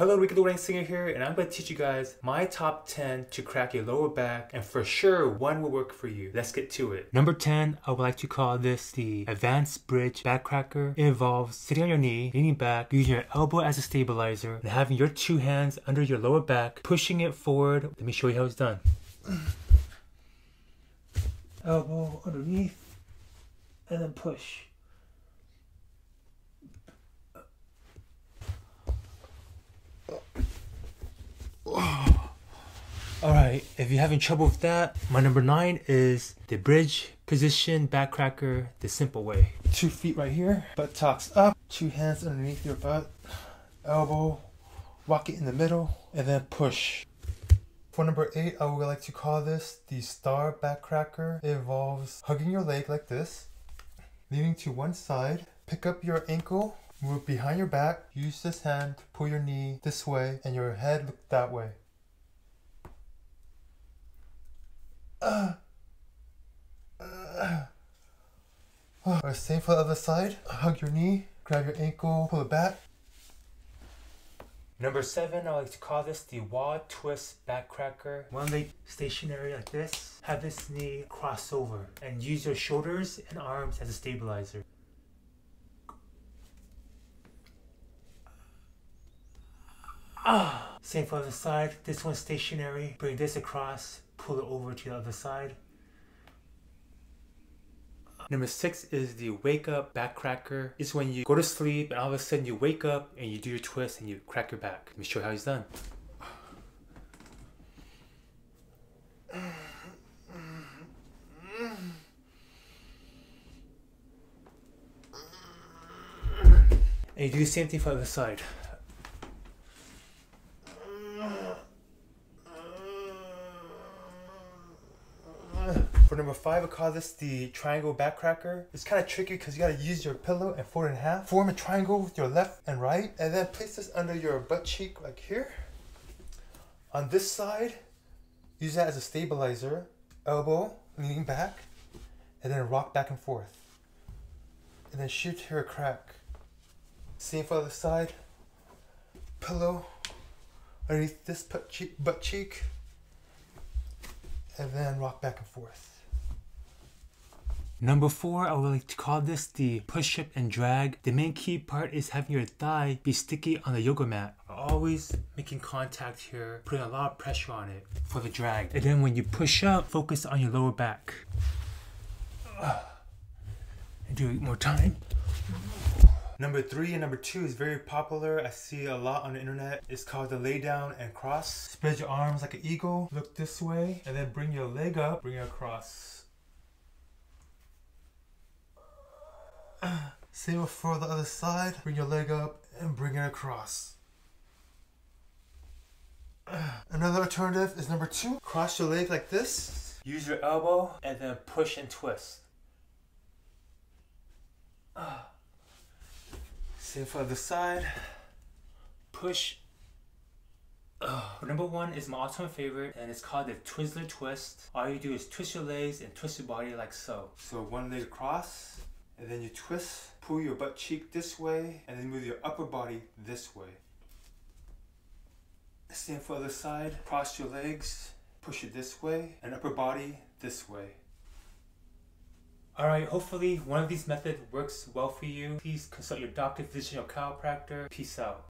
Hello, Rico the Wedding Singer here, and I'm going to teach you guys my top 10 to crack your lower back, and for sure one will work for you. Let's get to it. Number 10, I would like to call this the advanced bridge back cracker. It involves sitting on your knee, leaning back, using your elbow as a stabilizer, and having your two hands under your lower back, pushing it forward. Let me show you how it's done. Elbow underneath, and then push. Alright, if you're having trouble with that, my number 9 is the bridge position back cracker the simple way. 2 feet right here, butt tucks up, two hands underneath your butt, elbow, walk it in the middle, and then push. For number 8, I would like to call this the star back cracker. It involves hugging your leg like this, leaning to one side, pick up your ankle, move behind your back, use this hand to pull your knee this way, and your head look that way. Alright, same for the other side. Hug your knee, grab your ankle, pull it back. Number 7, I like to call this the wall twist back cracker. One leg stationary like this. Have this knee cross over and use your shoulders and arms as a stabilizer. Same for the other side. This one's stationary. Bring this across. Pull it over to the other side. Number 6 is the wake up back cracker. It's when you go to sleep and all of a sudden you wake up and you do your twist and you crack your back. Let me show you how it's done. And you do the same thing for the other side. For number 5, I call this the triangle back cracker. It's kind of tricky because you got to use your pillow and fold it in half. Form a triangle with your left and right. And then place this under your butt cheek like here. On this side, use that as a stabilizer. Elbow, leaning back. And then rock back and forth. And then shoot here a crack. Same for the other side. Pillow underneath this butt cheek. And then rock back and forth. Number 4, I would like to call this the push-up and drag. The main key part is having your thigh be sticky on the yoga mat. Always making contact here, putting a lot of pressure on it for the drag. And then when you push up, focus on your lower back. And do it more time. Number 3 and number 2 is very popular. I see a lot on the internet. It's called the lay down and cross. Spread your arms like an eagle. Look this way and then bring your leg up. Bring it across. Same for the other side. Bring your leg up and bring it across. Another alternative is number 2. Cross your leg like this. Use your elbow and then push and twist. Same for the other side, push. Number 1 is my all-time favorite, and it's called the Twizzler twist. All you do is twist your legs and twist your body like so. So one leg across, and then you twist, pull your butt cheek this way, and then move your upper body this way. Same for the other side, cross your legs, push it this way, and upper body this way. Alright, hopefully one of these methods works well for you. Please consult your doctor, physician, or chiropractor. Peace out.